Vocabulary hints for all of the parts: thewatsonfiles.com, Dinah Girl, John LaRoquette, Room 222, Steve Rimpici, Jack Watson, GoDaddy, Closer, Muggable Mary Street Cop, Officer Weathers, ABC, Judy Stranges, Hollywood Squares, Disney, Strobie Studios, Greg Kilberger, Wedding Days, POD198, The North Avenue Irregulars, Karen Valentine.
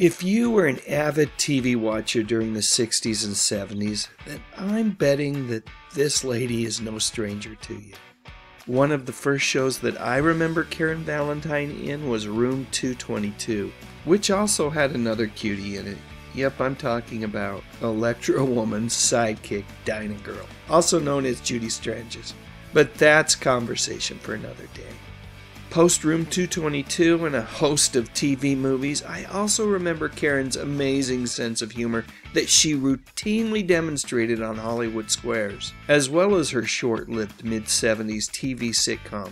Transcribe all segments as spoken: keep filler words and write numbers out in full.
If you were an avid T V watcher during the sixties and seventies, then I'm betting that this lady is no stranger to you. One of the first shows that I remember Karen Valentine in was Room two twenty-two, which also had another cutie in it. Yep, I'm talking about Electra Woman's sidekick, Dinah Girl, also known as Judy Stranges. But that's conversation for another day. Post Room two twenty-two and a host of T V movies, I also remember Karen's amazing sense of humor that she routinely demonstrated on Hollywood Squares, as well as her short-lived mid-seventies T V sitcom.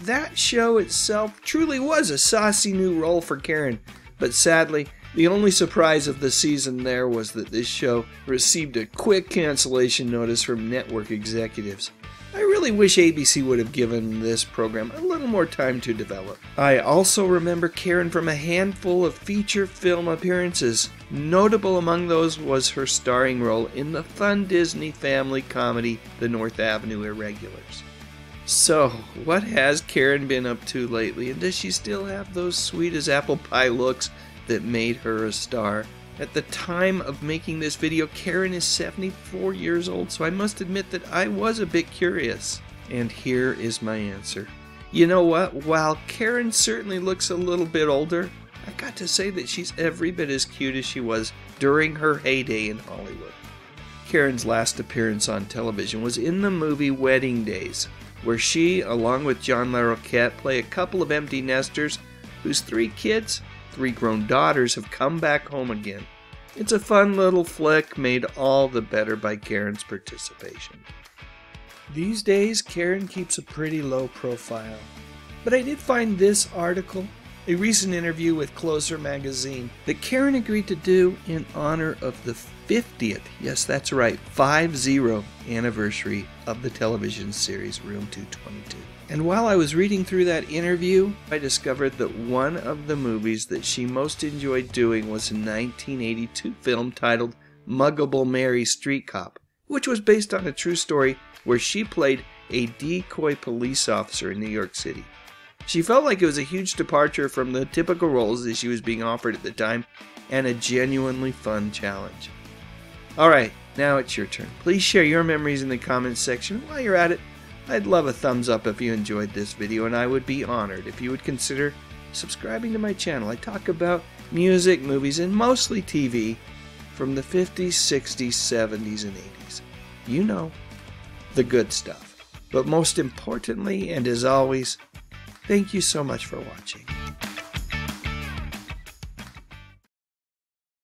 That show itself truly was a saucy new role for Karen, but sadly, the only surprise of the season there was that this show received a quick cancellation notice from network executives. I really wish A B C would have given this program a little more time to develop. I also remember Karen from a handful of feature film appearances. Notable among those was her starring role in the fun Disney family comedy, The North Avenue Irregulars. So, what has Karen been up to lately, and does she still have those sweet as apple pie looks that made her a star? At the time of making this video, Karen is seventy-four years old, so I must admit that I was a bit curious. And here is my answer. You know what? While Karen certainly looks a little bit older, I got to say that she's every bit as cute as she was during her heyday in Hollywood. Karen's last appearance on television was in the movie Wedding Days, where she, along with John LaRoquette, play a couple of empty nesters whose three kids, three grown daughters, have come back home again. It's a fun little flick made all the better by Karen's participation. These days, Karen keeps a pretty low profile, but I did find this article, a recent interview with Closer magazine, that Karen agreed to do in honor of the fiftieth, yes that's right, five zero anniversary of the television series Room two twenty-two. And while I was reading through that interview, I discovered that one of the movies that she most enjoyed doing was a nineteen eighty-two film titled Muggable Mary Street Cop, which was based on a true story where she played a decoy police officer in New York City. She felt like it was a huge departure from the typical roles that she was being offered at the time, and a genuinely fun challenge. Alright, now it's your turn. Please share your memories in the comments section. While you're at it, I'd love a thumbs up if you enjoyed this video, and I would be honored if you would consider subscribing to my channel. I talk about music, movies, and mostly T V from the fifties, sixties, seventies, and eighties. You know, the good stuff. But most importantly, and as always, thank you so much for watching.